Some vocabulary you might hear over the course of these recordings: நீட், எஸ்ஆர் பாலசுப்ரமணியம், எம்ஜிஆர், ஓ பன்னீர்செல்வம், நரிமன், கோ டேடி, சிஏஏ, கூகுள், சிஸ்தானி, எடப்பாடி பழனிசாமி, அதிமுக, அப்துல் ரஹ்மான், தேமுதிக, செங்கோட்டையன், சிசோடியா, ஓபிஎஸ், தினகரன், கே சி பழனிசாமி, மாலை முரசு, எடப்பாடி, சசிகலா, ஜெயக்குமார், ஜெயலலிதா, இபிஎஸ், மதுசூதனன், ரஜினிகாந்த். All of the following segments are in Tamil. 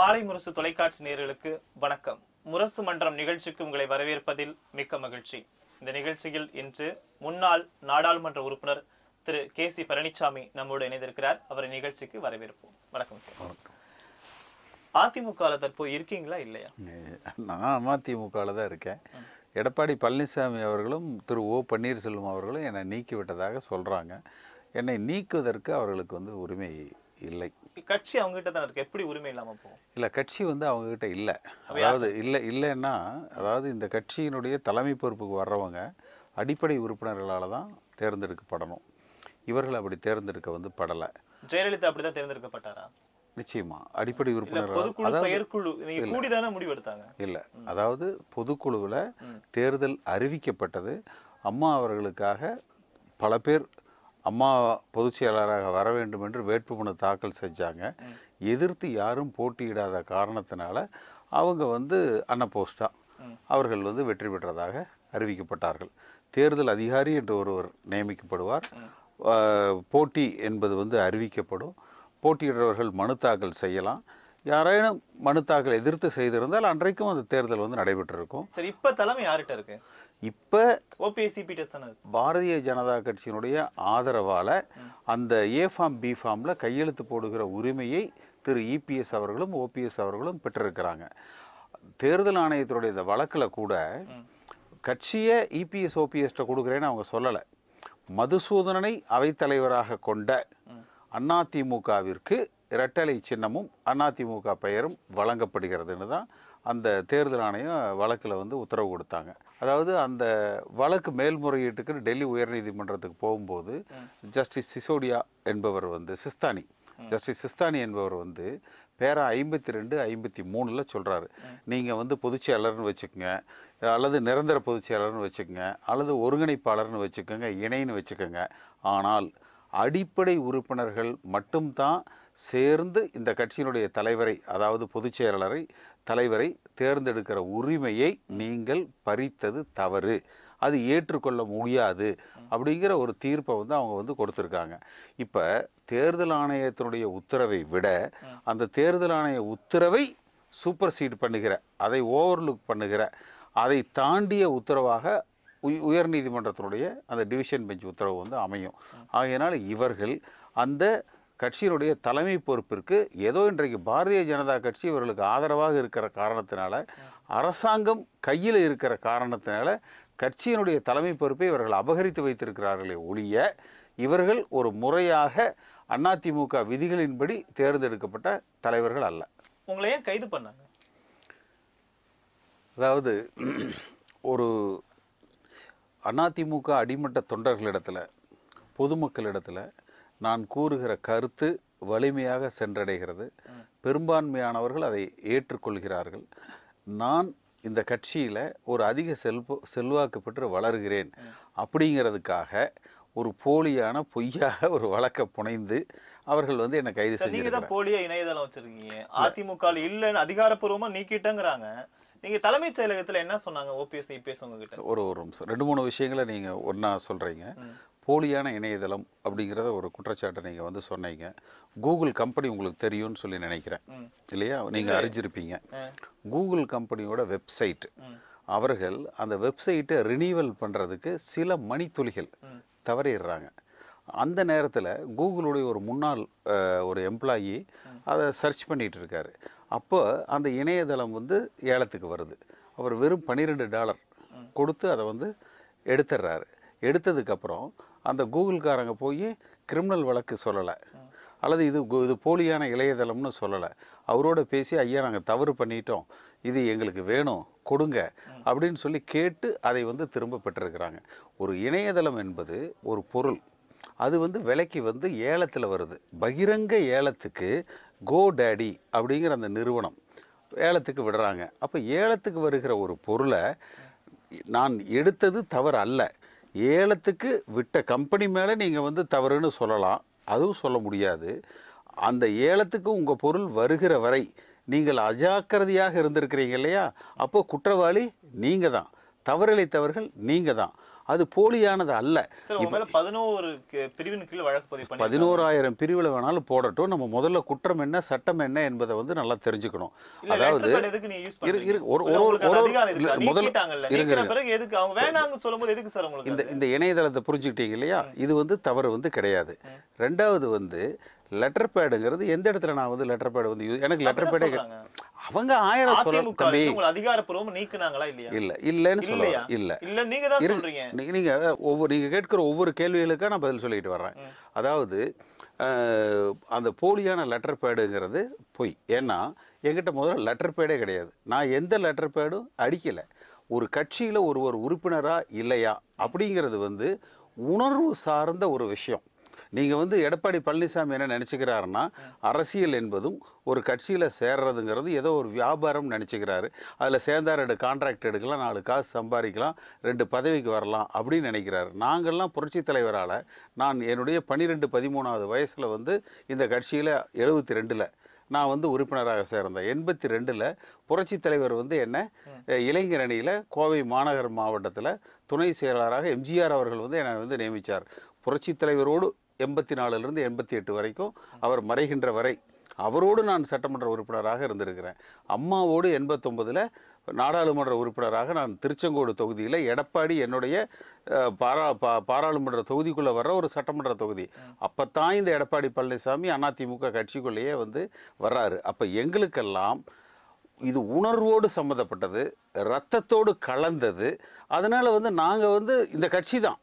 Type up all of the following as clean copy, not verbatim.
மாலை முரசு தொலைக்காட்சி நேயர்களுக்கு வணக்கம். முரசு மன்றம் நிகழ்ச்சிக்கு உங்களை வரவேற்பதில் மிக்க மகிழ்ச்சி. இந்த நிகழ்ச்சியில் இன்று முன்னாள் நாடாளுமன்ற உறுப்பினர் திரு கே சி பழனிசாமி நம்மோடு இணைந்திருக்கிறார். அவரை நிகழ்ச்சிக்கு வரவேற்போம். வணக்கம் சார். அதிமுக தற்போது இருக்கீங்களா இல்லையா? நான் அதிமுக தான் இருக்கேன். எடப்பாடி பழனிசாமி அவர்களும் திரு ஓ பன்னீர்செல்வம் அவர்களும் என்னை நீக்கிவிட்டதாக சொல்கிறாங்க. என்னை நீக்குவதற்கு அவர்களுக்கு உரிமை இல்லை. கட்சி அவங்ககிட்ட தான் இருக்குது, எப்படி உரிமை இல்லாமல் போகும்? இல்லை, கட்சி அவங்ககிட்ட இல்லை. அதாவது இல்லைன்னா அதாவது இந்த கட்சியினுடைய தலைமை பொறுப்புக்கு வர்றவங்க அடிப்படை உறுப்பினர்களால் தான் தேர்ந்தெடுக்கப்படணும். இவர்கள் அப்படி தேர்ந்தெடுக்க படலை. ஜெயலலிதா அப்படி தான் தேர்ந்தெடுக்கப்பட்டாரா? நிச்சயமாக அடிப்படை உறுப்பினர்கள் செயற்குழு கூடிதானே முடிவெடுத்தாங்க. இல்லை, அதாவது பொதுக்குழுவில் தேர்தல் அறிவிக்கப்பட்டது. அம்மா அவர்களுக்காக பல பேர் அம்மா பொதுச் செயலாளராக வர வேண்டும் என்று வேட்புமனு தாக்கல் செஞ்சாங்க. எதிர்த்து யாரும் போட்டியிடாத காரணத்தினால அவங்க அன்னபோஸ்டா அவர்கள் வெற்றி பெற்றதாக அறிவிக்கப்பட்டார்கள். தேர்தல் அதிகாரி என்று ஒருவர் நியமிக்கப்படுவார். போட்டி என்பது அறிவிக்கப்படும். போட்டியிடுறவர்கள் மனு தாக்கல் செய்யலாம். யாரேனும் மனு தாக்கல் எதிர்த்து செய்திருந்தால் அன்றைக்கும் அந்த தேர்தல் நடைபெற்றிருக்கும். சரி, இப்போ தலைமை யார்கிட்ட இருக்கு? இப்போ பாரதிய ஜனதா கட்சியினுடைய ஆதரவால் அந்த ஏ ஃபார்ம் பி ஃபார்மில் கையெழுத்து போடுகிற உரிமையை திரு இபிஎஸ் அவர்களும் ஓபிஎஸ் அவர்களும் பெற்றிருக்கிறாங்க. தேர்தல் ஆணையத்தினுடைய இந்த வழக்கில் கூட கட்சியை இபிஎஸ் ஓபிஎஸ்ட்டை கொடுக்குறேன்னு அவங்க சொல்லலை. மதுசூதனனை அவைத்தலைவராக கொண்ட அதிமுகவிற்கு இரட்டலை சின்னமும் அதிமுக பெயரும் வழங்கப்படுகிறதுன்னு தான் அந்த தேர்தல் ஆணையம் வழக்கில் உத்தரவு கொடுத்தாங்க. அதாவது அந்த வழக்கு மேல்முறையீட்டுக்கு டெல்லி உயர்நீதிமன்றத்துக்கு போகும்போது ஜஸ்டிஸ் சிசோடியா என்பவர் ஜஸ்டிஸ் சிஸ்தானி என்பவர் பேரா 52, 53 சொல்கிறாரு, நீங்கள் பொதுச்செயலர்னு வச்சுக்கோங்க, அல்லது நிரந்தர பொதுச்செயலர்னு வச்சுக்கோங்க, அல்லது ஒருங்கிணைப்பாளர்னு வச்சுக்கோங்க, இணைன்னு வச்சுக்கோங்க. ஆனால் அடிப்படை உறுப்பினர்கள் மட்டும்தான் சேர்ந்து இந்த கட்சியினுடைய தலைவரை, அதாவது பொதுச் செயலாளரை, தலைவரை தேர்ந்தெடுக்கிற உரிமையை நீங்கள் பறித்தது தவறு, அது ஏற்றுக்கொள்ள முடியாது அப்படிங்கிற ஒரு தீர்ப்பை அவங்க கொடுத்துருக்காங்க. இப்போ தேர்தல் ஆணையத்தினுடைய உத்தரவை விட அந்த தேர்தல் ஆணைய உத்தரவை சூப்பர்சீட் பண்ணுகிற, அதை ஓவர்லுக் பண்ணுகிற, அதை தாண்டிய உத்தரவாக உயர்நீதிமன்றத்தினுடைய அந்த டிவிஷன் பெஞ்ச் உத்தரவு அமையும். ஆகையினால் இவர்கள் அந்த கட்சியினுடைய தலைமை பொறுப்பிற்கு ஏதோ இன்றைக்கு பாரதிய ஜனதா கட்சி இவர்களுக்கு ஆதரவாக இருக்கிற காரணத்தினால, அரசாங்கம் கையில் இருக்கிற காரணத்தினால கட்சியினுடைய தலைமை பொறுப்பை இவர்கள் அபகரித்து வைத்திருக்கிறார்களே ஒழிய, இவர்கள் ஒரு முறையாக அதிமுக விதிகளின்படி தேர்ந்தெடுக்கப்பட்ட தலைவர்கள் அல்ல. உங்களை ஏன் கைது பண்ணாங்க? அதாவது ஒரு அதிமுக அடிமட்ட தொண்டர்களிடத்தில், பொதுமக்களிடத்தில் நான் கூறுகிற கருத்து வலிமையாக சென்றடைகிறது. பெரும்பான்மையானவர்கள் அதை ஏற்றுக்கொள்கிறார்கள். நான் இந்த கட்சியில் ஒரு அதிக செல்வாக்கு பெற்று வளர்கிறேன் அப்படிங்கிறதுக்காக ஒரு போலியான பொய்யாக ஒரு வழக்க புனைந்து அவர்கள் என்னை கைது செய்ய போலியா இணையதளம் வச்சிருக்கீங்க, அதிமுக இல்லைன்னு அதிகாரப்பூர்வமாக நீக்கிட்டேங்கிறாங்க. நீங்கள் தலைமைச் செயலகத்தில் என்ன சொன்னாங்க ஓபிஎஸ் இபிஎஸ் உங்ககிட்ட? ஒரு ரெண்டு மூணு விஷயங்களை நீங்கள் ஒன்றா சொல்கிறீங்க. போலியான இணையதளம் அப்படிங்கிறத ஒரு குற்றச்சாட்டை நீங்கள் சொன்னீங்க. கூகுள் கம்பெனி உங்களுக்கு தெரியும்னு சொல்லி நினைக்கிறேன் இல்லையா? நீங்கள் அறிஞ்சிருப்பீங்க. கூகுள் கம்பெனியோட வெப்சைட், அவர்கள் அந்த வெப்சைட்டை ரினியூவல் பண்ணுறதுக்கு சில மணித்துளிகள் தவறிடுறாங்க. அந்த நேரத்தில் கூகுளுடைய ஒரு முன்னாள் ஒரு எம்ப்ளாயி அதை சர்ச் பண்ணிகிட்டு இருக்காரு. அப்போ அந்த இணையதளம் ஏலத்துக்கு வருது. அவர் வெறும் $12 கொடுத்து அதை எடுத்துடுறாரு. எடுத்ததுக்கப்புறம் அந்த கூகுள்காரங்க போய் கிரிமினல் வழக்கு சொல்லலை, அல்லது இது போலியான இணையதளம்னு சொல்லலை. அவரோட பேசி, ஐயா நாங்கள் தவறு பண்ணிட்டோம், இது எங்களுக்கு வேணும், கொடுங்க அப்படின்னு சொல்லி கேட்டு அதை திரும்ப பெற்றிருக்கிறாங்க. ஒரு இணையதளம் என்பது ஒரு பொருள், அது விலைக்கு ஏலத்தில் வருது. பகிரங்க ஏலத்துக்கு கோ டேடி அப்படிங்கிற அந்த நிறுவனம் ஏலத்துக்கு விடுறாங்க. அப்போ ஏலத்துக்கு வருகிற ஒரு பொருளை நான் எடுத்தது தவறு அல்ல, ஏலத்துக்கு விட்ட கம்பெனி மேலே நீங்கள் தவறுன்னு சொல்லலாம், அதுவும் சொல்ல முடியாது. அந்த ஏலத்துக்கு உங்கள் பொருள் வருகிற வரை நீங்கள் அஜாக்கிரதையாக இருந்திருக்கிறீங்க இல்லையா? அப்போ குற்றவாளி நீங்கள் தான், தவறிழைத்தவர்கள் நீங்கள் தான். அது போலியானது அல்ல. 11,000 பிரிவில் வேணாலும் போடட்டும். நம்ம முதல்ல குற்றம் என்ன சட்டம் என்ன என்பதை வந்து நல்லா தெரிஞ்சுக்கணும். அதாவது இந்த இணையதளத்தை புரிஞ்சுக்கிட்டீங்க இல்லையா, இது வந்து தவறு வந்து கிடையாது. ரெண்டாவது வந்து லெட்டர் பேடுங்கிறது எந்த இடத்துல நான் வந்து லெட்டர் பேடு வந்து எனக்கு லெட்டர் பேடே அவங்க 1000 சொல்ல தம்பி அதிகாரப்பூர்வமா நீக்குனாங்களா இல்லையா இல்ல இல்லன்னு சொல்லுங்க. இல்ல இல்ல நீங்க தான் சொல்றீங்க. நீங்க கேட்கிற ஒவ்வொரு கேள்விகளுக்கா நான் பதில் சொல்லிட்டு வர்றேன். அதாவது அந்த போலியான லெட்டர் பேடுங்கிறது பொய். ஏன்னா என்கிட்ட முதல்ல லெட்டர் பேடே கிடையாது. நான் எந்த லெட்டர் பேடும் அடிக்கலை. ஒரு கட்சியில் ஒருவர் உறுப்பினரா இல்லையா அப்படிங்கிறது வந்து உணர்வு சார்ந்த ஒரு விஷயம். நீங்கள் வந்து எடப்பாடி பழனிசாமி என்ன நினச்சிக்கிறாருன்னா அரசியல் என்பதும் ஒரு கட்சியில் சேர்றதுங்கிறது ஏதோ ஒரு வியாபாரம் நினச்சிக்கிறாரு. அதில் சேர்ந்தார் கான்ட்ராக்ட் எடுக்கலாம், 4 காசு சம்பாதிக்கலாம், 2 பதவிக்கு வரலாம் அப்படின்னு நினைக்கிறாரு. நாங்கள்லாம் புரட்சி தலைவரால் நான் என்னுடைய 12-13வது வயசில் வந்து இந்த கட்சியில் 72 நான் வந்து உறுப்பினராக சேர்ந்தேன். 82 புரட்சி தலைவர் வந்து என்ன இளைஞர் அணியில் கோவை மாநகர் மாவட்டத்தில் துணை செயலாளராக எம்ஜிஆர் அவர்கள் வந்து என்னை வந்து நியமித்தார். புரட்சி தலைவரோடு 84லேருந்து 88 வரைக்கும் அவர் மறைகின்ற வரை அவரோடு நான் சட்டமன்ற உறுப்பினராக இருந்திருக்கிறேன். அம்மாவோடு 89 நாடாளுமன்ற உறுப்பினராக நான் திருச்செங்கோடு தொகுதியில் எடப்பாடி என்னுடைய பாராளுமன்ற தொகுதிக்குள்ளே வர்ற ஒரு சட்டமன்ற தொகுதி. அப்போ தான் இந்த எடப்பாடி பழனிசாமி அதிமுக கட்சிக்குள்ளேயே வந்து வர்றாரு. அப்போ எங்களுக்கெல்லாம் இது உணர்வோடு சம்மந்தப்பட்டது, ரத்தத்தோடு கலந்தது. அதனால் வந்து நாங்கள் வந்து இந்த கட்சி தான்.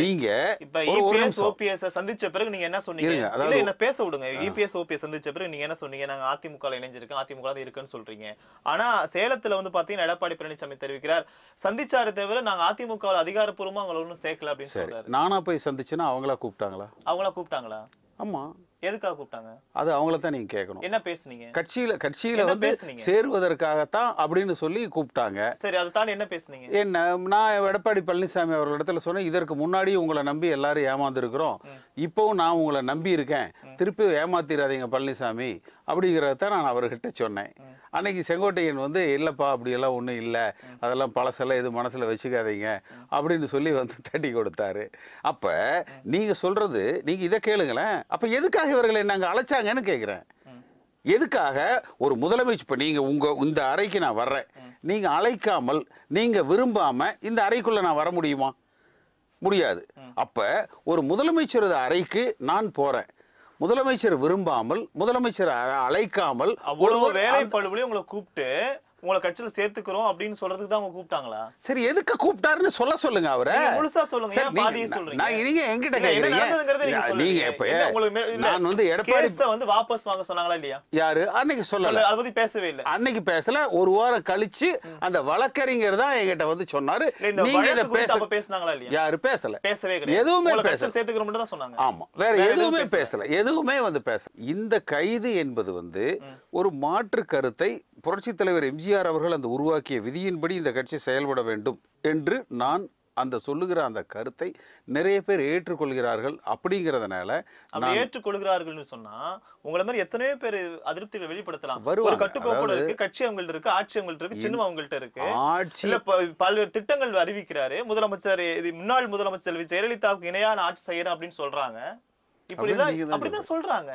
நீங்க இப்ப EPS OPS சந்திச்ச பிறகு நீங்க என்ன சொன்னீங்க? இல்ல என்ன பேச விடுங்க. EPS OPS சந்திச்ச பிறகு நீங்க என்ன சொன்னீங்க? நாங்க அதிமுகல இணைஞ்சிருக்கோம், அதிமுக தான் இருக்குன்னு சொல்றீங்க. ஆனா சேலத்துல வந்து பாத்தீங்கன்னா எடப்பாடி பழனிசாமி தெரிவிக்கிறார் சந்திச்சாரு தவிர நாங்க அதிமுகவில் அதிகாரப்பூர்வமா அவங்களை ஒன்றும் சேர்க்கல அப்படின்னு சொல்றாரு. நானா போய் சந்திச்சுன்னா அவங்களா கூப்பிட்டாங்களா? ஆமா. எதுக்காக கூப்பிட்டாங்க? அது அவங்கள தான் நீங்க கேட்கணும். என்ன பேசுனீங்க? கட்சியில வந்து சேருவதற்காகத்தான் அப்படின்னு சொல்லி கூப்பிட்டாங்க. சரி, அதை தாண்டி என்ன பேசுனீங்க? என்ன, நான் எடப்பாடி பழனிசாமி அவர்களிடத்துல சொன்னேன், இதற்கு முன்னாடி உங்களை நம்பி எல்லாரும் ஏமாந்துருக்கிறோம், இப்போவும் நான் உங்களை நம்பி இருக்கேன், திருப்பி ஏமாத்திராதீங்க பழனிசாமி அப்படிங்கிறதான் நான் அவர்கிட்ட சொன்னேன். அன்னைக்கு செங்கோட்டையன் வந்து இல்லைப்பா அப்படியெல்லாம் ஒன்றும் இல்லை, அதெல்லாம் பழசெல்லாம் எதுவும் மனசில் வச்சுக்காதீங்க அப்படின்னு சொல்லி வந்து தட்டி கொடுத்தாரு. அப்போ நீங்கள் சொல்கிறது, நீங்கள் இதை கேளுங்களேன், அப்போ எதுக்காக இவர்களை நாங்கள் அழைச்சாங்கன்னு கேட்குறேன். எதுக்காக ஒரு முதலமைச்சர், இப்போ நீங்கள் உங்கள் இந்த அறைக்கு நான் வர்றேன், நீங்கள் அழைக்காமல் நீங்கள் விரும்பாமல் இந்த அறைக்குள்ளே நான் வர முடியுமா? முடியாது. அப்போ ஒரு முதலமைச்சர் அறைக்கு நான் போகிறேன், முதலமைச்சர் விரும்பாமல் முதலமைச்சர் அழைக்காமல் வேலைப்படுபடியும் கூப்பிட்டு உங்களை கட்சியில சேர்த்துக்கிறோம் அப்படின்னு சொல்றதுக்கு தான் கூப்பிட்டாங்களா? சரி, எதுக்கு கூப்பிட்டாருன்னு சொல்ல சொல்லுங்க. அவரை முழுசா சொல்லுங்க. நீங்க என்கிட்ட கேக்குறீங்க, நீங்க இப்ப நான் வந்து எடப்பாடி வந்து வாபஸ் வாங்க சொன்னாங்களா இல்லையா? யாரு அன்னைக்கு சொல்லல, அது பத்தி பேசவே இல்லை. அன்னைக்கு பேசல, ஒரு வாரம் கழிச்சு அந்த வழக்கறிஞர் தான் என்கிட்ட வந்து சொன்னாரு. நீங்க இத பேசுனாங்களா இல்லையா? யாரு பேசல, பேசவே கிடையாது, எதுவுமே பேசல, சேர்த்துக்கிறோம் மட்டும் தான் சொன்னாங்க. ஆமா, வேற எதுவுமே பேசல, எதுவுமே வந்து பேசல. இந்த கைது என்பது வந்து ஒரு மாற்று கருத்தை புரட்சித் தலைவர் எம்ஜிஆர் அவர்கள் அந்த உருவாக்கிய விதியின்படி இந்த கட்சி செயல்பட வேண்டும் என்று நான் அந்த சொல்லுகிற அந்த கருத்தை நிறைய பேர் ஏற்றுக்கொள்கிறார்கள். அப்படிங்கிறதுனால ஏற்றுக்கொள்கிறார்கள் சொன்னா உங்களை மாதிரி எத்தனையோ பேர் அதிருப்திகளை வெளிப்படுத்தலாம். ஒரு கட்டுக்கோப்போட இருக்கு, கட்சி அவங்கள்ட்ட இருக்கு, ஆட்சி அவங்கள்ட்ட இருக்கு, சின்னம் அவங்கள்ட்ட இருக்கு, ஆட்சியில பல்வேறு திட்டங்கள் அறிவிக்கிறாரு முதலமைச்சர். இது முன்னாள் முதலமைச்சர் ஜெயலலிதாவுக்கு இணையான ஆட்சி செய்யறேன் அப்படின்னு சொல்றாங்க. அப்படிதான் சொல்றாங்க.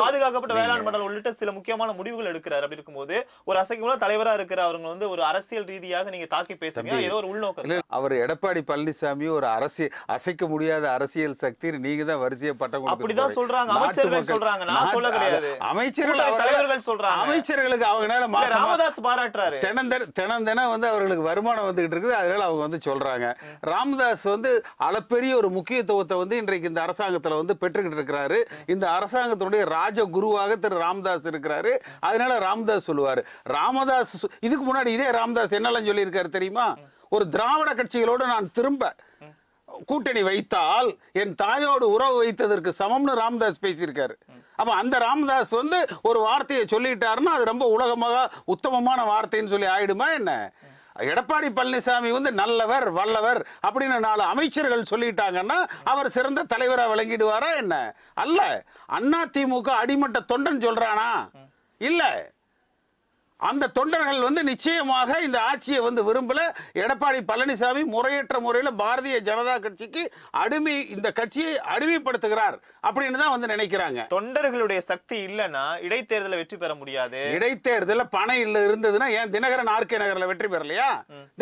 பாதுகாக்கப்பட்ட வேளாண் மண்டலம் உள்ளிட்ட சில முக்கியமான முடிவுகள் எடுக்கிறார். அப்படி இருக்கும்போது ஒரு அசைக்குள்ள தலைவரா இருக்கிற அவங்க வந்து ஒரு அரசியல் ரீதியாக நீங்க தாக்கி பேசுறீங்க, ஏதோ ஒரு உள்நோக்கம். அவர் எடப்பாடி பழனிசாமி ஒரு அரசியல் அசைக்க முடியாத அரசியல் சக்தி, நீங்க தான் வரிசையை பட்டம். அப்படிதான் சொல்றாங்க அமைச்சர்கள், சொல்றாங்க, நான் சொல்ல கிடையாது, அமைச்சர்கள் தலைவர்கள் சொல்றாங்க. அமைச்சர்களுக்கு அவங்க ராமதாஸ் பாராட்டுறாரு, தினம் வந்து அவர்களுக்கு வருமானம் வந்துகிட்டு இருக்குது, அதனால அவங்க வந்து சொல்றாங்க. ராமதாஸ் வந்து அளப்பெரிய ஒரு முக்கியத்துவத்தை வந்து இன்றைக்கு இந்த அரசாங்கத்துல வந்து பெற்றுக்கிட்டிருக்கிறாரு. இந்த அரசாங்கத்துடைய ராஜகுருவாக திரு ராமதாஸ் இருக்கிறாரு. அதனால ராமதாஸ் சொல்லுவாரு. ராமதாஸ் இதுக்கு முன்னாடி இதே ராமதாஸ் என்னெல்லாம் சொல்லியிருக்காரு தெரியுமா? ஒரு திராவிட கட்சிகளோடு நான் திரும்ப கூட்டணி வைத்தால் என் தாயோடு உறவு வைத்ததற்கு சமம்னு ராமதாஸ் பேசியிருக்காரு. அப்போ அந்த ராமதாஸ் வந்து ஒரு வார்த்தையை சொல்லிட்டாருன்னா அது ரொம்ப உலகமாக உத்தமமான வார்த்தைன்னு சொல்லி ஆயிடுமா என்ன? எடப்பாடி பழனிசாமி வந்து நல்லவர் வல்லவர் அப்படின்னு 4 அமைச்சர்கள் சொல்லிட்டாங்கன்னா அவர் சிறந்த தலைவராக விளங்கிடுவாரா என்ன? அல்ல. அதிமுக அடிமட்ட தொண்டன் சொல்றானா? இல்ல. அந்த தொண்டர்கள் வந்து நிச்சயமாக இந்த ஆட்சியை வந்து விரும்பல. எடப்பாடி பழனிசாமி முறையற்ற முறையில் பாரதிய ஜனதா கட்சிக்கு அடிமை, இந்த கட்சியை அடிமைப்படுத்துகிறார் அப்படின்னு தான் வந்து நினைக்கிறாங்க. தொண்டர்களுடைய சக்தி இல்லைன்னா இடைத்தேர்தலை வெற்றி பெற முடியாது. இடைத்தேர்தல பணம் இல்ல இருந்ததுன்னா ஏன் தினகரன் ஆர்கே நகரில் வெற்றி பெறலையா?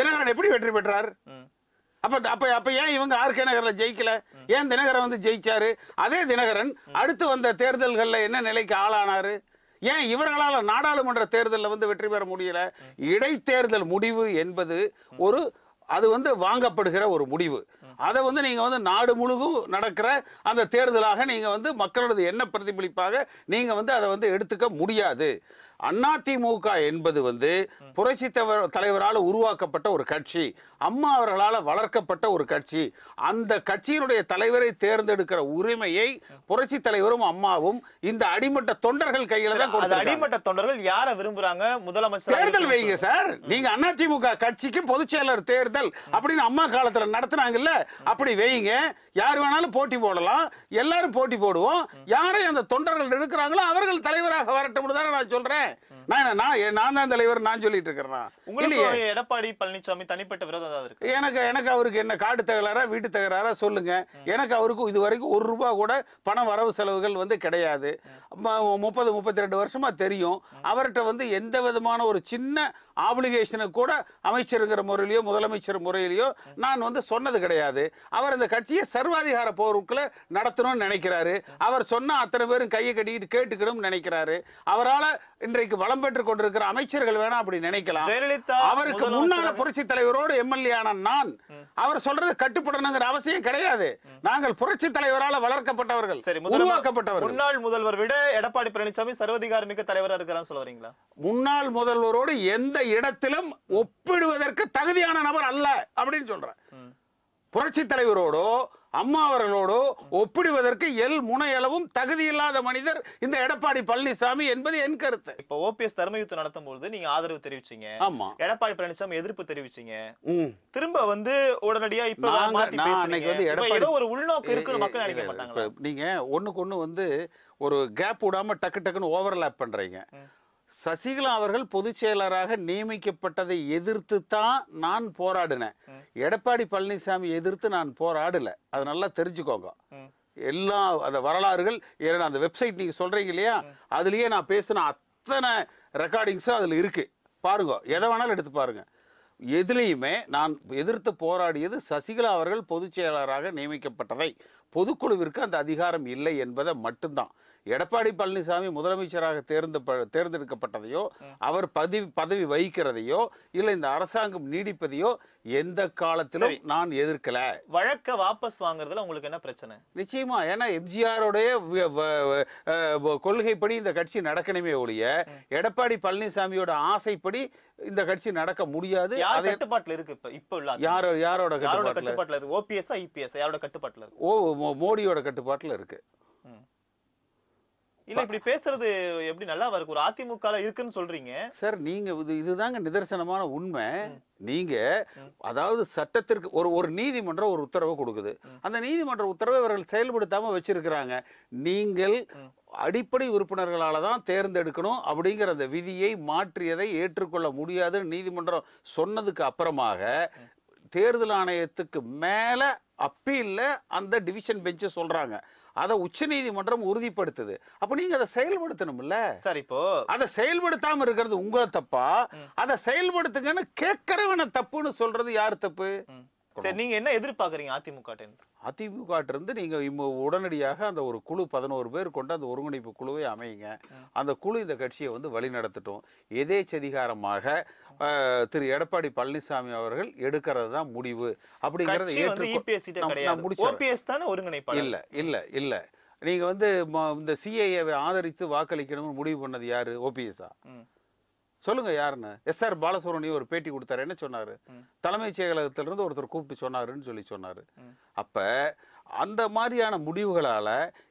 தினகரன் எப்படி வெற்றி பெற்றார்? அப்ப ஏன் இவங்க ஆர்கே நகர்ல ஜெயிக்கல? ஏன் தினகரன் வந்து ஜெயிச்சாரு? அதே தினகரன் அடுத்து வந்த தேர்தல்கள்ல என்ன நிலைக்கு ஆளானாரு? ஏன் இவர்களால் நாடாளுமன்ற தேர்தலில் வந்து வெற்றி பெற முடியல? இடைத்தேர்தல் முடிவு என்பது ஒரு அது வந்து வாங்கப்படுகிற ஒரு முடிவு. அதை வந்து நீங்கள் வந்து நாடு முழுகும் நடக்கிற அந்த தேர்தலாக நீங்கள் வந்து மக்களது என்ன பிரதிபலிப்பாக நீங்கள் வந்து அதை வந்து எடுத்துக்க முடியாது. அதிமுக என்பது வந்து புரட்சி தலைவரால் உருவாக்கப்பட்ட ஒரு கட்சி, அம்மா அவர்களால் வளர்க்கப்பட்ட ஒரு கட்சி. அந்த கட்சியினுடைய தலைவரை தேர்ந்தெடுக்கிற உரிமையை புரட்சி தலைவரும் அம்மாவும் இந்த அடிமட்ட தொண்டர்கள் கையில தான் கொடுத்தாங்க. அடிமட்ட தொண்டர்கள் யாரை விரும்புறாங்க? முதலமைச்சர் தேர்தல் வைங்க சார். நீங்க அதிமுக கட்சிக்கு பொதுச் செயலாளர் தேர்தல் அப்படின்னு அம்மா காலத்துல நடத்துனாங்கல்ல, அப்படி வைங்க. யார் வேணாலும் போட்டி போடலாம், எல்லாரும் போட்டி போடுவோம். யாரை அந்த தொண்டர்கள் எடுக்கிறாங்களோ அவர்கள் தலைவராக வரட்டும் தானே நான் சொல்றேன். எடப்பாடி பழனிசாமி தனிப்பட்ட விரோதம் இருக்கு எனக்கு. அவருக்கு என்ன காடு தகராறா வீட்டு தகராறா சொல்லுங்க. எனக்கு அவருக்கு இது வரைக்கும் ஒரு ரூபா கூட பணம் வரவு செலவுகள் வந்து கிடையாது. 30-32 வருஷமா தெரியும். அவர்கிட்ட வந்து எந்த விதமான ஒரு சின்ன ஆப்ளிகேஷனை கூட அமைச்சருங்கிற முறையிலையோ முதலமைச்சர் முறையிலையோ நான் வந்து சொன்னது கிடையாது. அவர் அந்த கட்சியை சர்வாதிகார போருக்குள்ள நடத்தணும்னு நினைக்கிறாரு. அவர் சொன்ன அத்தனை பேரும் கையை கட்டிக்கிட்டு கேட்டுக்கணும்னு நினைக்கிறாரு. அவரால் இன்றைக்கு வளம் பெற்றுக் கொண்டிருக்கிற அமைச்சர்கள் வேணா அப்படி நினைக்கலாம். அவருக்கு முன்னால புரட்சி தலைவரோடு எம்எல்ஏ ஆன நான் அவர் சொல்றது கட்டுப்படணுங்கிற அவசியம் கிடையாது. நாங்கள் புரட்சி தலைவரால் வளர்க்கப்பட்டவர்கள், உருவாக்கப்பட்டவர்கள். முன்னாள் முதல்வர் விட எடப்பாடி பழனிசாமி சர்வாதிகாரமிக்க தலைவராக இருக்கிறான்னு சொல்றீங்களா? முன்னாள் முதல்வரோடு எந்த இடத்திலும் ஒப்பிடுவதற்கு தகுதியான நபர் அல்ல அப்படின்னு சொல்றேன். புரட்சி தலைவரோடோ அம்மா அவர்களோடோ ஒப்பிடுவதற்கு எல் முனையளவும் தகுதி இல்லாத மனிதர் இந்த எடப்பாடி பழனிசாமி என்பது என் கருத்து. இப்ப ஓபிஎஸ் தர்ம யுத்தம் நடத்தும் போது நீங்க ஆதரவு தெரிவிச்சீங்க. ஆமா. எடப்பாடி பழனிசாமி எதிர்ப்பு தெரிவிச்சீங்க. திரும்ப வந்து உடனடியா இப்ப மாத்தி பேசுறீங்க. ஏதோ ஒரு உள்நோக்கு இருக்குன்னு மக்கள் நினைக்க மாட்டாங்க. நீங்க ஒண்ணுக்கு ஒண்ணு வந்து ஒரு கேப் விடாம டக்கு டக்குன்னு ஓவர்லாப் பண்றீங்க. சசிகலா அவர்கள் பொதுச் செயலராக நியமிக்கப்பட்டதை எதிர்த்து தான் நான் போராடினேன். எடப்பாடி பழனிசாமி எதிர்த்து நான் போராடல. அதை நல்லா தெரிஞ்சுக்கோங்க. எல்லா அந்த வரலாறுகள் அந்த வெப்சைட் நீங்க சொல்றீங்க இல்லையா, அதுலயே நான் பேசின அத்தனை ரெக்கார்டிங்ஸும் அதுல இருக்கு. பாருங்க, எதை வேணாலும் எடுத்து பாருங்க. எதுலேயுமே நான் எதிர்த்து போராடியது சசிகலா அவர்கள் பொதுச் செயலாளராக நியமிக்கப்பட்டதை, பொதுக்குழுவிற்கு அந்த அதிகாரம் இல்லை என்பதை மட்டும்தான். எடப்பாடி பழனிசாமி முதலமைச்சராக தேர்ந்தெடுக்கப்பட்டதையோ அவர் பதவி வகிக்கிறதையோ இல்லை இந்த அரசாங்கம் நீடிப்பதையோ எந்த காலத்திலும் நான் எதிர்க்கல. வழக்க வாபஸ் வாங்குறதுல உங்களுக்கு என்ன பிரச்சனை? நிச்சயமா, ஏன்னா எம்ஜிஆருடைய கொள்கைப்படி இந்த கட்சி நடக்கணுமே ஒழிய எடப்பாடி பழனிசாமியோட ஆசைப்படி இந்த கட்சி நடக்க முடியாது. கட்டுப்பாட்டில் இருக்கு. இப்ப யாரோட கட்டுப்பாட்டில் இருக்கு? ஓபிஎஸ் ஐபிஎஸ் யாரோட கட்டுப்பாட்டில் இருக்கு? ஓ, மோடியோட கட்டுப்பாட்டில் இருக்கு. இல்ல, இப்படி பேசுறது எப்படி நல்லா இருக்கு? ஒரு அதிமுக இருக்குன்னு சொல்றீங்க சார். நீங்க இதுதாங்க நிதர்சனமான உண்மை. நீங்க அதாவது சட்டத்திற்கு ஒரு நீதிமன்றம் ஒரு உத்தரவை கொடுக்குது. அந்த நீதிமன்ற உத்தரவை இவர்கள் செயல்படுத்தாம வச்சிருக்கிறாங்க. நீங்கள் அடிப்படை உறுப்பினர்களால் தான் தேர்ந்தெடுக்கணும் அப்படிங்கிற அந்த விதியை மாற்றியதை ஏற்றுக்கொள்ள முடியாதுன்னு நீதிமன்றம் சொன்னதுக்கு அப்புறமாக தேர்தல் ஆணையத்துக்கு மேல அப்பீல்ல அந்த டிவிஷன் பெஞ்ச் சொல்றாங்க. அதை உச்ச நீதிமன்றம் உறுதிப்படுத்துது. அப்ப நீங்க அதை செயல்படுத்தணும்ல சார். இப்போ அதை செயல்படுத்தாம இருக்கிறது உங்களை தப்பா? அதை செயல்படுத்துங்கன்னு கேட்கறவன தப்புன்னு சொல்றது யார் தப்பு? சரி, நீங்க என்ன எதிர்பார்க்கறீங்க அதிமுக இருந்து? நீங்க உடனடியாக அந்த ஒரு குழு 11 பேர் கொண்டு அந்த ஒருங்கிணைப்பு குழுவை அமையுங்க. அந்த குழு இந்த கட்சியை வந்து வழி நடத்தட்டும். எதேச்சதிகாரமாக திரு எடப்பாடி பழனிசாமி அவர்கள் எடுக்கிறது தான் முடிவு அப்படிங்கறது இல்ல இல்ல இல்ல. நீங்க வந்து இந்த சிஏஏவை ஆதரித்து வாக்களிக்கணும்னு முடிவு பண்ணது யாரு? ஓபிஎஸ்ஆ? சொல்லுங்க யாருன்னு. எஸ்ஆர் பாலசுப்ரமணியம் ஒரு பேட்டி கொடுத்தாரு. என்ன சொன்னாரு? தலைமைச் செயலகத்திலிருந்து ஒருத்தர் கூப்பிட்டு சொன்னாருன்னு சொல்லி சொன்னாரு. அப்ப அந்த மாதிரியான முடிவுகளால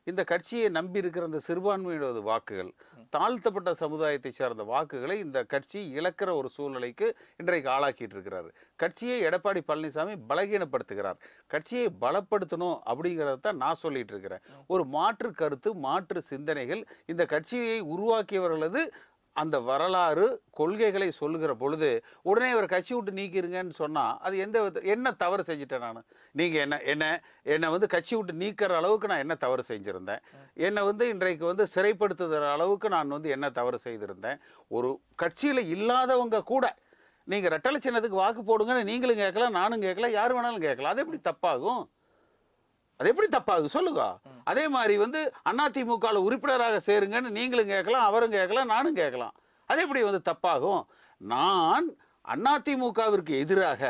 இந்த கட்சியை நம்பி இருக்கிற அந்த சிறுபான்மையோட வாக்குகள், தாழ்த்தப்பட்ட சமுதாயத்தை சார்ந்த வாக்குகளை இந்த கட்சி இழக்கிற ஒரு சூழ்நிலைக்கு இன்றைக்கு ஆளாக்கிட்டு இருக்கிறாரு. கட்சியை எடப்பாடி பழனிசாமி பலகீனப்படுத்துகிறார். கட்சியை பலப்படுத்தணும் அப்படிங்கிறத தான் நான் சொல்லிட்டு இருக்கிறேன். ஒரு மாற்று கருத்து, மாற்று சிந்தனைகள் இந்த கட்சியை உருவாக்கியவர்களது அந்த வரலாறு கொள்கைகளை சொல்லுகிற பொழுது உடனே ஒரு கட்சி விட்டு நீக்கிருங்கன்னு சொன்னால் அது எந்த என்ன தவறு செஞ்சுட்டேன் நான்? நீங்கள் என்னை வந்து கட்சி விட்டு நீக்கிற அளவுக்கு நான் என்ன தவறு செஞ்சுருந்தேன்? என்னை வந்து இன்றைக்கு வந்து சிறைப்படுத்துகிற அளவுக்கு நான் வந்து என்ன தவறு செய்திருந்தேன்? ஒரு கட்சியில் இல்லாதவங்க கூட நீங்கள் ரெட்டலை சின்னத்துக்கு வாக்கு போடுங்கன்னு நீங்களும் கேட்கல, நானும் கேட்கல, யார் வேணாலும் கேட்கல. அது எப்படி தப்பாகும்? அது எப்படி தப்பாகும் சொல்லுங்க. அதே மாதிரி வந்து அதிமுக உறுப்பினராக சேருங்கன்னு நீங்களும் கேட்கலாம், அவரும் கேட்கலாம், நானும் கேட்கலாம். அது எப்படி வந்து தப்பாகும்? நான் அதிமுகவிற்கு எதிராக,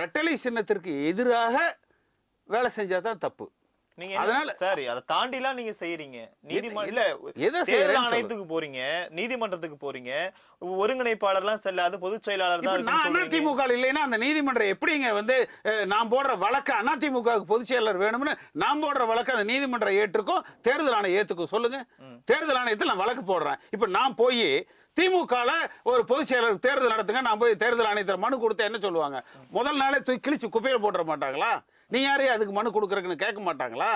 ரெட்டலை சின்னத்திற்கு எதிராக வேலை செஞ்சாதான் தப்பு. அதனால சார், அதை தாண்டிலாம் நீங்க செய்யறீங்க. நீதிமன்றத்துக்கு போறீங்க, நீதிமன்றத்துக்கு போறீங்க, ஒருங்கிணைப்பாளர்லாம் செல்லாது, பொதுச் செயலாளர் தான். அதிமுக இல்லைன்னா அந்த நீதிமன்றம் எப்படிங்க வந்து நான் போடுற வழக்கு அதிமுகவுக்கு பொதுச் செயலாளர் வேணும்னு நான் போடுற வழக்கு அந்த நீதிமன்றம் ஏற்றுக்கும், தேர்தல் ஆணையம் ஏற்றுக்கும்? சொல்லுங்க. தேர்தல் ஆணையத்தில் நான் வழக்கு போடுறேன். இப்ப நான் போய் திமுகவில் ஒரு பொதுச் செயலாளர் தேர்தல் நடத்துங்க, நான் போய் தேர்தல் ஆணையத்தில் மனு கொடுத்தா என்ன சொல்லுவாங்க? முதல் நாளே தூக்கி கிழிச்சு குப்பையில் போட்டுற மாட்டாங்களா? நீ யாரையும் அதுக்கு மனு கொடுக்குறக்குன்னு கேட்க மாட்டாங்களா?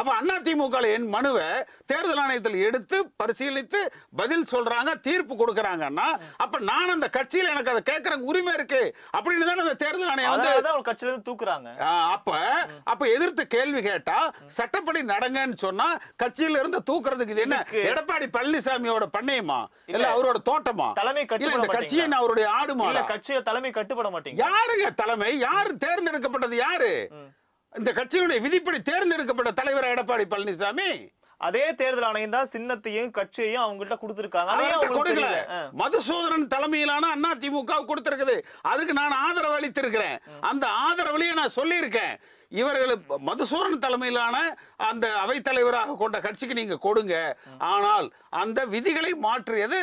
அப்போ அதிமுக என் மனுவை தேர்தல் ஆணையத்தில் எடுத்து பரிசீலித்து பதில் சொல்கிறாங்க, தீர்ப்பு கொடுக்குறாங்கன்னா அப்போ நான் அந்த கட்சியில் எனக்கு அதை கேட்குற உரிமை இருக்குது அப்படின்னு தானே அந்த தேர்தல் ஆணையம் வந்து ஒரு கட்சியிலேருந்து தூக்குறாங்க. அப்போ எதிர்த்து கேள்வி கேட்டால் சட்டப்படி நடங்கன்னு சொன்னால் கட்சியில் இருந்து தூக்குறதுக்கு இது என்ன எடப்பாடி பழனிசாமியோட பண்ணையுமா? இல்லை அவரோட தோட்டமா? தலைமை கட்சி இந்த கட்சியை நான் அவருடைய ஆடுமா? இல்லை கட்சியை தலைமை கட்டுப்பட மாட்டேங்க. யாருங்க தலைமை? யார் தேர்ந்தெடுக்கப்பட்டது? யாரு இந்த கட்சியுடைய விதிப்படி தேர்ந்தெடுக்கப்பட்ட தலைவர் எடப்பாடி பழனிசாமி? அதே தேர்தல் ஆணையம் தான் சின்னத்தையும் கட்சியையும் அவங்ககிட்ட கொடுத்துருக்காங்க. மதுசூதனன் தலைமையிலான அதிமுக கொடுத்திருக்குது. அதுக்கு நான் ஆதரவு அளித்திருக்கிறேன். அந்த ஆதரவுலையே நான் சொல்லியிருக்கேன், இவர்கள் மதுசூதனன் தலைமையிலான அந்த அவைத்தலைவராக கொண்ட கட்சிக்கு நீங்க கொடுங்க, ஆனால் அந்த விதிகளை மாற்றியது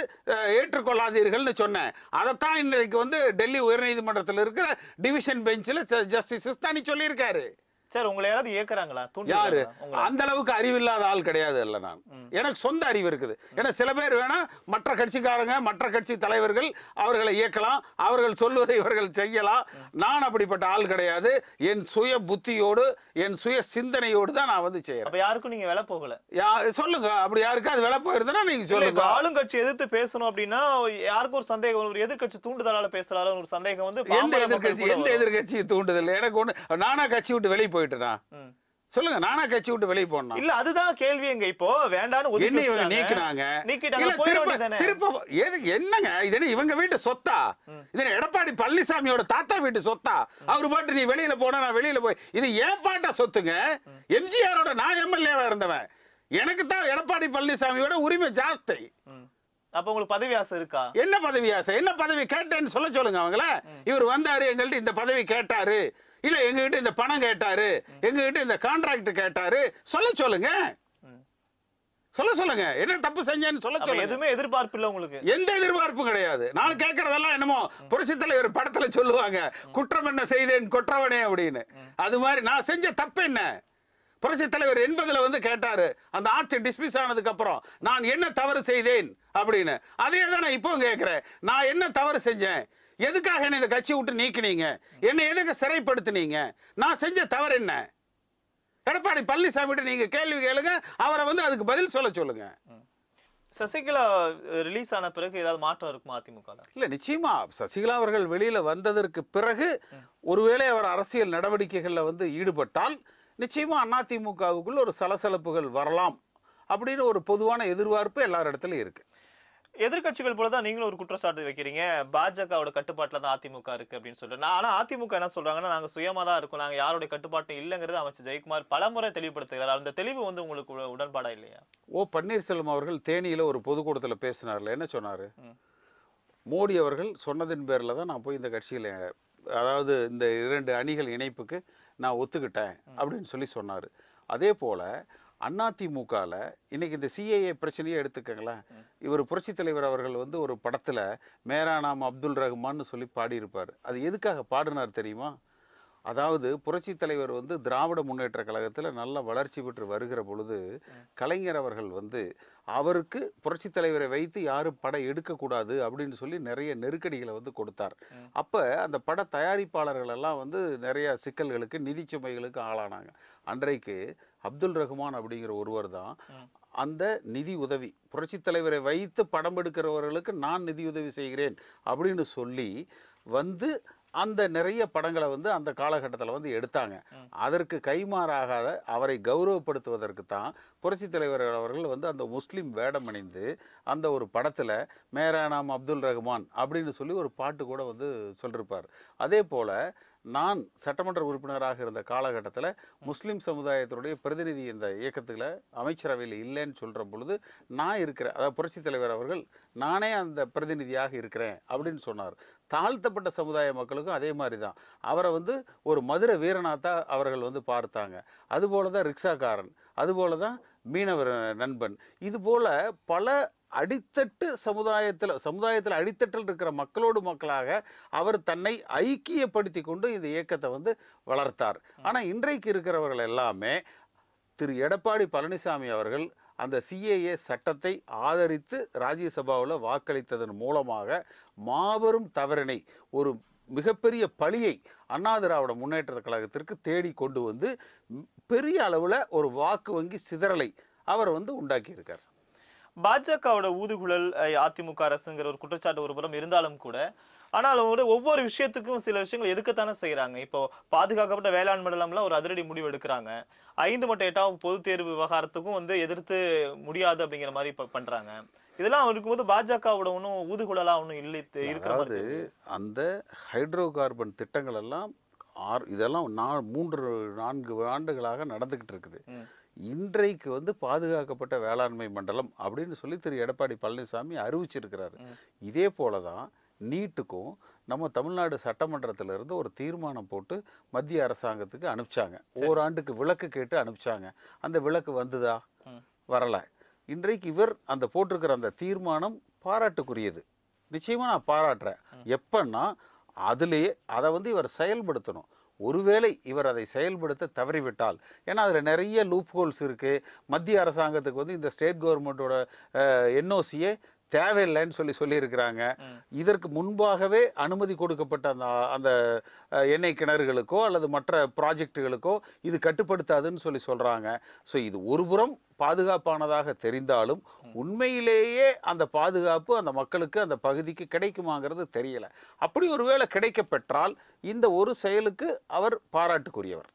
ஏற்றுக்கொள்ளாதீர்கள்னு சொன்னேன். அதைத்தான் இன்றைக்கு வந்து டெல்லி உயர்நீதிமன்றத்தில் இருக்கிற டிவிஷன் பெஞ்சில் ஜஸ்டிஸ் சிஸ்தானி சொல்லியிருக்காரு. சார், உங்களை யாராவது ஏற்கிறாங்களா? யாரு அந்த அளவுக்கு அறிவில்லாத ஆள் கிடையாது. இல்லை, நான் எனக்கு சொந்த அறிவு இருக்குது. ஏன்னா சில பேர் வேணா மற்ற கட்சிக்காரங்க, மற்ற கட்சி தலைவர்கள் அவர்களை இயக்கலாம், அவர்கள் சொல்வதை இவர்கள் செய்யலாம். நான் அப்படிப்பட்ட ஆள் கிடையாது. என் சுய புத்தியோடு, என் சுய சிந்தனையோடு தான் நான் வந்து செய்யறேன். அப்ப யாருக்கும் நீங்க விலை போகல? சொல்லுங்க, அப்படி யாருக்கு அது விலை போயிருந்தா நீங்க சொல்லுங்க. ஆளுங்கட்சி எதிர்த்து பேசணும் அப்படின்னா யாருக்கும் ஒரு சந்தேகம், ஒரு எதிர்கட்சி தூண்டுதலால பேசுறாரு, ஒரு சந்தேகம் வந்து எந்த எதிர்கட்சி தூண்டுதல்? எனக்கு ஒண்ணு, நானா கட்சி விட்டு வெளியே போயிட்டுனா சொல்லுங்க, நானா கட்சி விட்டு வெளியே போனா? இல்ல அதுதான் கேள்விங்க. இப்போ வேண்டான்னு நீக்கினாங்க, என்னங்க இது? இவங்க வீட்டு சொத்தா இது? எடப்பாடி பழனிசாமியோட தாத்தா வீட்டு சொத்தா? அவரு பாட்டு நீ வெளியில போனா நான் வெளியில போய், இது ஏன் பாட்டா சொத்துங்க? எம்ஜிஆரோட நான் எம்எல்ஏவா இருந்தவன், எனக்கு தான் எடப்பாடி பழனிசாமியோட உரிமை ஜாஸ்தி. அப்ப உங்களுக்கு பதவி ஆசை இருக்கா? என்ன பதவி ஆசை? என்ன பதவி கேட்டேன்னு சொல்ல சொல்லுங்க அவங்கள. இவர் வந்தாரு எங்கள்கிட்ட இந்த பதவி கேட்டாரு, இல்ல எங்ககிட்ட இந்த பணம் கேட்டாரு, எங்ககிட்ட இந்த கான்ட்ராக்ட் கேட்டாரு, சொல்ல சொல்லுங்க, சொல்ல சொல்லுங்க. என்ன தப்பு செஞ்சேன்னு சொல்ல சொல்லுங்க. எதுவுமே எதிர்பார்ப்பு இல்ல உங்களுக்கு? எந்த எதிர்பார்ப்பும் கிடையாது. நான் கேட்கறதெல்லாம் என்னமோ புரட்சித் தலைவர் படத்துல சொல்லுவாங்க, குற்றம் என்ன செய்தேன் குற்றவனே அப்படின்னு. அது மாதிரி நான் செஞ்ச தப்பு என்ன? புரட்சித் தலைவர் 80ல் வந்து கேட்டாரு, அந்த ஆட்சி டிஸ்மிஸ் ஆனதுக்கு அப்புறம் நான் என்ன தவறு செய்தேன் அப்படின்னு. அதே தான் நான் இப்போ கேட்கிறேன், நான் என்ன தவறு செஞ்சேன்? எதுக்காக என்னை இந்த கட்சி விட்டு நீக்கினீங்க? என்னை எதுக்கு சிறைப்படுத்தினீங்க? நான் செஞ்ச தவறு என்ன? எடப்பாடி பழனிசாமிகிட்ட நீங்க கேள்வி கேளுங்க, அவரை வந்து அதுக்கு பதில் சொல்ல சொல்லுங்க. சசிகலா ரிலீஸ் ஆன பிறகு ஏதாவது மாற்றம் இருக்குமா அதிமுக? இல்ல, நிச்சயமா சசிகலா அவர்கள் வெளியில வந்ததற்கு பிறகு ஒருவேளை அவர் அரசியல் நடவடிக்கைகள்ல வந்து ஈடுபட்டால் நிச்சயமா அதிமுகவுக்குள்ள ஒரு சலசலப்புகள் வரலாம் அப்படின்னு ஒரு பொதுவான எதிர்பார்ப்பு எல்லாரிடத்துலயும் இருக்கு. எதிர்கட்சிகள் போலதான் நீங்களும் ஒரு குற்றச்சாட்டு வைக்கிறீங்க, பாஜகவோட கட்டுப்பாட்டில் தான் அதிமுக இருக்கு அப்படின்னு சொல்றேன். ஆனால் அதிமுக என்ன சொல்றாங்கன்னா, நாங்கள் சுயமா தான் இருக்கோம், நாங்கள் யாருடைய கட்டுப்பாட்டு இல்லைங்கிறது அமைச்சர் ஜெயக்குமார் பலமுறை தெளிவுபடுத்துகிறார். அந்த தெளிவு வந்து உங்களுக்கு உடன்பாடா இல்லையா? ஓ பன்னீர்செல்வம் அவர்கள் தேனியில ஒரு பொதுக்கூட்டத்தில் பேசினார்ல, என்ன சொன்னாரு? மோடி அவர்கள் சொன்னதின் பேர்ல தான் நான் போய் இந்த கட்சியில, அதாவது இந்த 2 அணிகள் இணைப்புக்கு நான் ஒத்துக்கிட்டேன் அப்படின்னு சொல்லி சொன்னார். அதே போல் அதிமுகவில் இன்றைக்கி இந்த சிஏஏ பிரச்சனையே எடுத்துக்கங்களேன். இவர் புரட்சித் தலைவர் அவர்கள் வந்து ஒரு படத்தில் மேரா நாம் அப்துல் ரஹ்மான்னு சொல்லி பாடியிருப்பார். அது எதுக்காக பாடினார் தெரியுமா? அதாவது புரட்சித் தலைவர் வந்து திராவிட முன்னேற்ற கழகத்தில் நல்ல வளர்ச்சி பெற்று வருகிற பொழுது கலைஞர் அவர்கள் வந்து அவருக்கு புரட்சித் தலைவரை வைத்து யாரும் படம் எடுக்கக்கூடாது அப்படின்னு சொல்லி நிறைய நெருக்கடிகளை வந்து கொடுத்தார். அப்போ அந்த பட தயாரிப்பாளர்கள் எல்லாம் வந்து நிறைய சிக்கல்களுக்கு, நிதி சுமைகளுக்கு ஆளானாங்க. அன்றைக்கு அப்துல் ரஹ்மான் அப்படிங்கிற ஒருவர் தான் அந்த நிதி உதவி புரட்சித் தலைவரை வைத்து படம் எடுக்கிறவர்களுக்கு நான் நிதியுதவி செய்கிறேன் அப்படின்னு சொல்லி வந்து அந்த நிறைய படங்களை வந்து அந்த காலகட்டத்தில் வந்து எடுத்தாங்க. அதற்கு கைமாறாக அவரை கௌரவப்படுத்துவதற்கு தான் புரட்சித் தலைவர் அவர்கள் வந்து அந்த முஸ்லீம் வேடம் அணிந்து அந்த ஒரு படத்தில் மேரா நாம் அப்துல் ரஹ்மான் அப்படின்னு சொல்லி ஒரு பாட்டு கூட வந்து சொல்லியிருப்பார். அதே போல் நான் சட்டமன்ற உறுப்பினராக இருந்த காலகட்டத்தில் முஸ்லீம் சமுதாயத்தினுடைய பிரதிநிதி இந்த இயக்கத்தில் அமைச்சரவையில் இல்லைன்னு சொல்கிற பொழுது நான் இருக்கிறேன், அதாவது புரட்சித் தலைவர் அவர்கள் நானே அந்த பிரதிநிதியாக இருக்கிறேன் அப்படின்னு சொன்னார். தாழ்த்தப்பட்ட சமுதாய மக்களுக்கும் அதே மாதிரி தான் அவரை வந்து ஒரு மதுரை வீரனாத்தான் அவர்கள் வந்து பார்த்தாங்க. அதுபோல தான் ரிக்ஷாக்காரன், அதுபோல தான் மீனவர் நண்பன், இதுபோல் பல அடித்தட்டு சமுதாயத்தில் அடித்தட்டில் இருக்கிற மக்களோடு மக்களாக அவர் தன்னை ஐக்கியப்படுத்தி கொண்டு இந்த இயக்கத்தை வந்து வளர்த்தார். ஆனால் இன்றைக்கு இருக்கிறவர்கள் எல்லாமே திரு எடப்பாடி பழனிசாமி அவர்கள் அந்த சிஏஏ சட்டத்தை ஆதரித்து ராஜ்யசபாவில் வாக்களித்ததன் மூலமாக மாபெரும் தவறினை, ஒரு மிகப்பெரிய பழியை அண்ணா திராவிட முன்னேற்ற கழகத்திற்கு தேடி கொண்டு வந்து பெரிய அளவில் ஒரு வாக்கு வங்கி சிதறலை அவர் வந்து உண்டாக்கியிருக்கார். பாஜகவோட ஊதுகுழல் அதிமுக அரசுங்கிற ஒரு குற்றச்சாட்டு ஒருபுறம் இருந்தாலும் கூட, ஆனால் அவங்க ஒவ்வொரு விஷயத்துக்கும் சில விஷயங்கள் எதுக்குத்தானே செய்கிறாங்க. இப்போ பாதுகாக்கப்பட்ட வேளாண் மண்டலம்லாம் ஒரு அதிரடி முடிவு எடுக்கிறாங்க. 5 மற்றும் 8ஆம் பொது தேர்வு விவகாரத்துக்கும் வந்து எதிர்த்து முடியாது அப்படிங்கிற மாதிரி இப்போ பண்ணுறாங்க. இதெல்லாம் இருக்கும்போது பாஜகவோட ஒன்றும் ஊதுகுழலாக ஒன்றும் இல்லை இருக்கிறது. அந்த ஹைட்ரோ கார்பன் திட்டங்கள் எல்லாம் இதெல்லாம் 3-4 ஆண்டுகளாக நடந்துக்கிட்டு இருக்குது. இன்றைக்கு வந்து பாதுகாக்கப்பட்ட வேளாண்மை மண்டலம் அப்படின்னு சொல்லி திரு எடப்பாடி பழனிசாமி அறிவிச்சிருக்கிறாரு. இதே போல தான் நீட்டுக்கும் நம்ம தமிழ்நாடு சட்டமன்றத்திலிருந்து ஒரு தீர்மானம் போட்டு மத்திய அரசாங்கத்துக்கு அனுப்பிச்சாங்க. ஓராண்டுக்கு விலக்கு கேட்டு அனுப்பிச்சாங்க. அந்த விலக்கு வந்துதா? வரலை. இன்றைக்கு இவர் அந்த போட்டிருக்கிற அந்த தீர்மானம் பாராட்டுக்குரியது. நிச்சயமாக நான் பாராட்டுறேன். எப்பன்னா அதுலேயே அதை வந்து இவர் செயல்படுத்தணும். ஒருவேளை இவர் அதை செயல்படுத்த தவறிவிட்டால், ஏன்னா அதில் நிறைய லூப் ஹோல்ஸ் இருக்குது. மத்திய அரசாங்கத்துக்கு வந்து இந்த ஸ்டேட் கவர்மெண்ட்டோட என்ஓசியே தேவையில்லைன்னு சொல்லியிருக்கிறாங்க. இதற்கு முன்பாகவே அனுமதி கொடுக்கப்பட்ட அந்த எண்ணெய் கிணறுகளுக்கோ அல்லது மற்ற ப்ராஜெக்டுகளுக்கோ இது கட்டுப்படுத்தாதுன்னு சொல்கிறாங்க. ஸோ இது ஒருபுறம் பாதுகாப்பானதாக தெரிந்தாலும் உண்மையிலேயே அந்த பாதுகாப்பு அந்த மக்களுக்கு அந்த பகுதிக்கு கிடைக்குமாங்கிறது தெரியலை. அப்படி ஒருவேளை கிடைக்க பெற்றால் இந்த ஒரு செயலுக்கு அவர் பாராட்டுக்குரியவர்.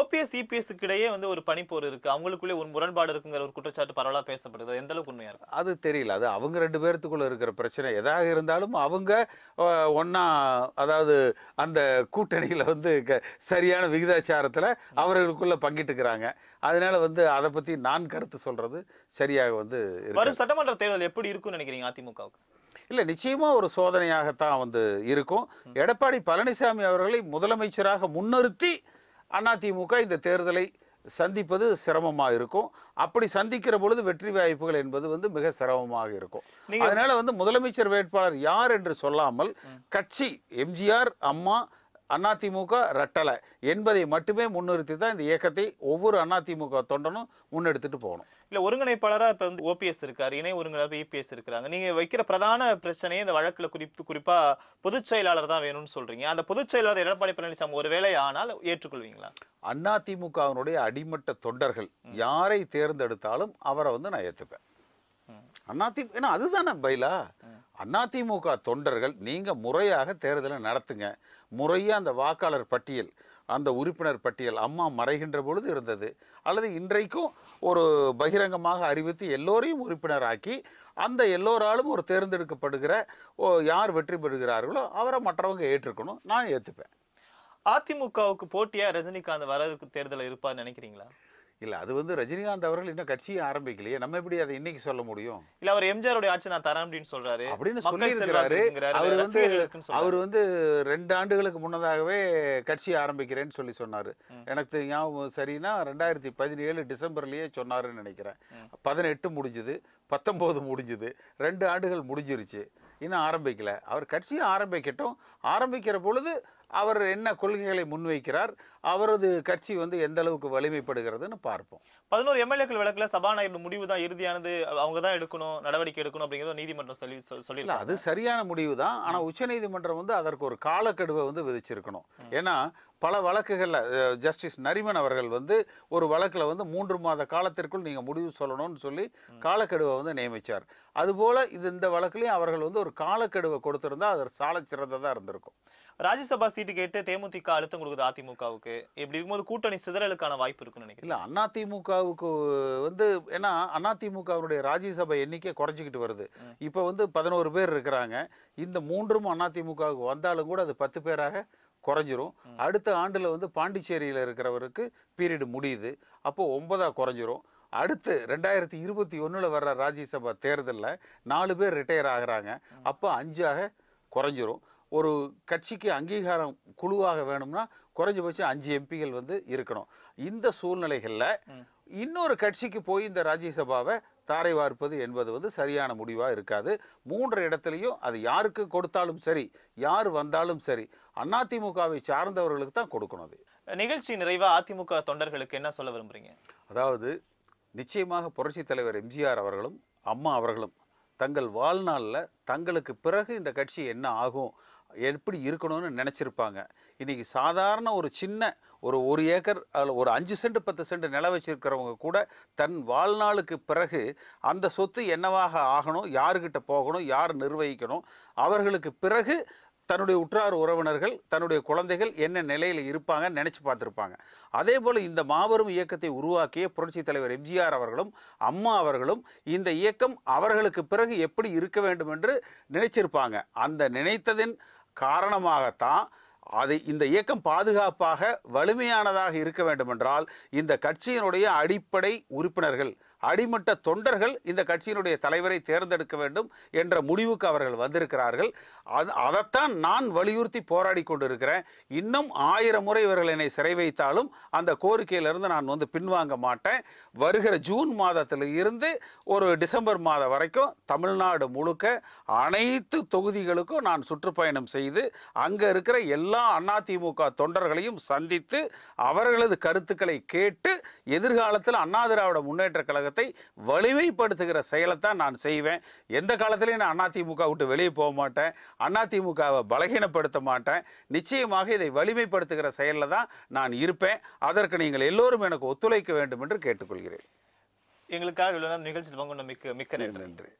ஓபிஎஸ் இபிஎஸ்க்கு இடையே வந்து ஒரு பனிப்போர் இருக்குது, அவங்களுக்குள்ளே ஒரு முரண்பாடு இருக்குங்கிற ஒரு குற்றச்சாட்டு பரவலாக பேசப்படுது. எந்த அளவுக்கு உண்மையாக இருக்குது அது தெரியல. அது அவங்க 2 பேர்த்துக்குள்ளே இருக்கிற பிரச்சனை. எதாக இருந்தாலும் அவங்க ஒன்றா, அதாவது அந்த கூட்டணியில் வந்து சரியான விகிதாச்சாரத்தில் அவர்களுக்குள்ளே பங்கிட்டுக்கிறாங்க. அதனால் வந்து அதை பற்றி நான் கருத்து சொல்கிறது சரியாக வந்து வரும் சட்டமன்ற தேர்தல் எப்படி இருக்குன்னு நினைக்கிறீங்க அதிமுகவுக்கு? இல்லை, நிச்சயமாக ஒரு சோதனையாகத்தான் வந்து இருக்கும். எடப்பாடி பழனிசாமி அவர்களை முதலமைச்சராக முன்னிறுத்தி அதிமுக இந்த தேர்தலை சந்திப்பது சிரமமாக இருக்கும். அப்படி சந்திக்கிற பொழுது வெற்றி வாய்ப்புகள் என்பது வந்து மிக சிரமமாக இருக்கும். அதனால வந்து முதலமைச்சர் வேட்பாளர் யார் என்று சொல்லாமல் கட்சி எம்ஜிஆர் அம்மா அதிமுக ரட்டலை என்பதை மட்டுமே முன்னிறுத்தி தான் இந்த இயக்கத்தை ஒவ்வொரு அதிமுக தொண்டனும் முன்னெடுத்துட்டு போகணும். இல்லை, ஒருங்கிணைப்பாளராக இப்போ வந்து ஓபிஎஸ் இருக்கார், இணை ஒருங்கிணைப்பு இபிஎஸ் இருக்கிறாங்க. நீங்கள் வைக்கிற பிரதான பிரச்சனையை இந்த வழக்கில் குறிப்பாக பொதுச் செயலாளர் தான் வேணும்னு சொல்கிறீங்க. அந்த பொதுச் செயலாளர் எடப்பாடி பழனிசாமி ஒரு வேளை ஆனால் ஏற்றுக்கொள்வீங்களா? அதிமுகவினுடைய அடிமட்ட தொண்டர்கள் யாரை தேர்ந்தெடுத்தாலும் அவரை வந்து நான் ஏற்றுப்பேன். ஏன்னா அதுதானே பைலா. அதிமுக தொண்டர்கள் நீங்கள் முறையாக தேர்தலை நடத்துங்க. முறையாக அந்த வாக்காளர் பட்டியல், அந்த உறுப்பினர் பட்டியல் அம்மா மறைகின்ற பொழுது இருந்தது, அல்லது இன்றைக்கும் ஒரு பகிரங்கமாக அறிவித்து எல்லோரையும் உறுப்பினராக்கி அந்த எல்லோராலும் ஒரு தேர்ந்தெடுக்கப்படுகிற யார் வெற்றி பெறுகிறார்களோ அவரை மற்றவங்க ஏற்றுக்கணும். நான் ஏற்றுப்பேன். அதிமுகவுக்கு போட்டியாக ரஜினிகாந்த் வரவிருக்கு தேர்தலில் இருப்பார்னு நினைக்கிறீங்களா? இல்லை, அது வந்து ரஜினிகாந்த் அவர்கள் இன்னும் கட்சியை ஆரம்பிக்கலையே. நம்ம எப்படி அதை இன்னைக்கு சொல்ல முடியும்? இல்லை, அவர் எம்ஜிஆருடைய ஆட்சி நான் தரேன் அப்படின்னு சொல்கிறாரு அப்படின்னு சொல்லியிருக்கிறாரு. அவர் வந்து 2 ஆண்டுகளுக்கு முன்னதாகவே கட்சியை ஆரம்பிக்கிறேன்னு சொன்னார். எனக்கு ஞாபகம் சரின்னா 2017 டிசம்பர்லேயே சொன்னாருன்னு நினைக்கிறேன். 18 முடிஞ்சுது, 19 முடிஞ்சுது, 2 ஆண்டுகள் முடிஞ்சிருச்சு, இன்னும் ஆரம்பிக்கலை. அவர் கட்சியை ஆரம்பிக்கட்டும். ஆரம்பிக்கிற பொழுது அவர் என்ன கொள்கைகளை முன்வைக்கிறார், அவரது கட்சி வந்து எந்த அளவுக்கு வலிமைப்படுகிறதுன்னு பார்ப்போம். 11 எம்எல்ஏக்கள் வழக்கில் சபாநாயகர் முடிவு தான் இறுதியானது, அவங்க தான் எடுக்கணும் நடவடிக்கை எடுக்கணும் அப்படிங்கிறத நீதிமன்றம் சொல்லி அது சரியான முடிவு தான். ஆனால் உச்சநீதிமன்றம் வந்து அதற்கு ஒரு காலக்கெடுவை வந்து விதிச்சிருக்கணும். ஏன்னா பல வழக்குகளில் ஜஸ்டிஸ் நரிமன் அவர்கள் வந்து ஒரு வழக்கில் வந்து 3 மாத காலத்திற்குள் நீங்கள் முடிவு சொல்லணும்னு சொல்லி காலக்கெடுவை வந்து நியமித்தார். அதுபோல் இந்த வழக்குலேயும் அவர்கள் வந்து ஒரு காலக்கெடுவை கொடுத்துருந்தால் அது சால சிறந்ததாக இருந்திருக்கும். ராஜ்யசபா சீட்டு கேட்டு தேமுதிக அழுத்தம் கொடுக்குது அதிமுகவுக்கு. இப்படி இருக்கும்போது கூட்டணி சிதறலுக்கான வாய்ப்பு இருக்குன்னு நினைக்கிறேன். இல்லை, அதிமுகவுக்கு வந்து ஏன்னா அதிமுகவுடைய ராஜ்யசபா எண்ணிக்கை குறைஞ்சிக்கிட்டு வருது. இப்போ வந்து 11 பேர் இருக்கிறாங்க. இந்த 3 அதிமுகவுக்கு வந்தாலும் கூட அது 10 பேராக குறைஞ்சிரும். அடுத்த ஆண்டில் வந்து பாண்டிச்சேரியில் இருக்கிறவருக்கு பீரியடு முடியுது, அப்போது 9ஆக குறைஞ்சிரும். அடுத்து 2021 வர்ற ராஜ்யசபா தேர்தலில் 4 பேர் ரிட்டையர் ஆகிறாங்க, அப்போ 5ஆக குறைஞ்சிரும். ஒரு கட்சிக்கு அங்கீகாரம் குழுவாக வேணும்னா குறைஞ்சபட்சம் 5 எம்பிகள் வந்து இருக்கணும். இந்த சூழ்நிலைகளில் இன்னொரு கட்சிக்கு போய் இந்த ராஜ்யசபாவை தாரை வார்ப்பது என்பது வந்து சரியான முடிவாக இருக்காது. 3 இடத்துலையும் அது யாருக்கு கொடுத்தாலும் சரி, யார் வந்தாலும் சரி, அதிமுகவை சார்ந்தவர்களுக்கு தான் கொடுக்கணும். அது நிகழ்ச்சி நிறைவாக அதிமுக தொண்டர்களுக்கு என்ன சொல்ல விரும்புகிறீங்க? அதாவது நிச்சயமாக புரட்சித் தலைவர் எம்ஜிஆர் அவர்களும் அம்மா அவர்களும் தங்கள் வாழ்நாளில் தங்களுக்கு பிறகு இந்த கட்சி என்ன ஆகும், எப்படி இருக்கணும்னு நினச்சிருப்பாங்க. இன்றைக்கி சாதாரண ஒரு சின்ன ஒரு ஏக்கர் அதில் ஒரு 5 சென்ட் 10 சென்ட் நிலம் வச்சுருக்கிறவங்க கூட தன் வாழ்நாளுக்கு பிறகு அந்த சொத்து என்னவாக ஆகணும், யாருக்கிட்ட போகணும், யார் நிர்வகிக்கணும், அவர்களுக்கு பிறகு தன்னுடைய உற்றார் உறவினர்கள் தன்னுடைய குழந்தைகள் என்ன நிலையில் இருப்பாங்கன்னு நினச்சி பார்த்துருப்பாங்க. அதே போல் இந்த மாபெரும் இயக்கத்தை உருவாக்கிய புரட்சித் தலைவர் எம்ஜிஆர் அவர்களும் அம்மா அவர்களும் இந்த இயக்கம் அவர்களுக்கு பிறகு எப்படி இருக்க வேண்டும் என்று நினைச்சிருப்பாங்க. அந்த நினைத்ததின் காரணமாகத்தான் அது இந்த இயக்கம் பாதுகாப்பாக வலிமையானதாக இருக்க வேண்டுமென்றால் இந்த கட்சியினுடைய அடிப்படை உறுப்பினர்கள் அடிமட்ட தொண்டர்கள் இந்த கட்சியினுடைய தலைவரை தேர்ந்தெடுக்க வேண்டும் என்ற முடிவுக்கு அவர்கள் வந்திருக்கிறார்கள். அதைத்தான் நான் வலியுறுத்தி போராடி கொண்டிருக்கிறேன். இன்னும் 1000 முறை இவர்கள் என்னை சிறை வைத்தாலும் அந்த கோரிக்கையிலிருந்து நான் வந்து பின்வாங்க மாட்டேன். வருகிற ஜூன் மாதத்தில் இருந்து ஒரு டிசம்பர் மாதம் வரைக்கும் தமிழ்நாடு முழுக்க அனைத்து தொகுதிகளுக்கும் நான் சுற்றுப்பயணம் செய்து அங்கே இருக்கிற எல்லா அதிமுக தொண்டர்களையும் சந்தித்து அவர்களது கருத்துக்களை கேட்டு எதிர்காலத்தில் அண்ணா திராவிட முன்னேற்ற கழக வலிமைப்படுத்துகிற செயலைத்தான் நான் செய்வேன். எந்த காலத்திலையும் நான் அதிமுக விட்டு வெளியே போக மாட்டேன், அதிமுகவை பலகீனப்படுத்த மாட்டேன். நிச்சயமாக இதை வலிமைப்படுத்துகிற செயலில் தான் நான் இருப்பேன். அதற்கு நீங்கள் எல்லோரும் எனக்கு ஒத்துழைக்க வேண்டும் என்று கேட்டுக்கொள்கிறேன். எங்களுக்காக நிகழ்ச்சி மிக்க நன்றி.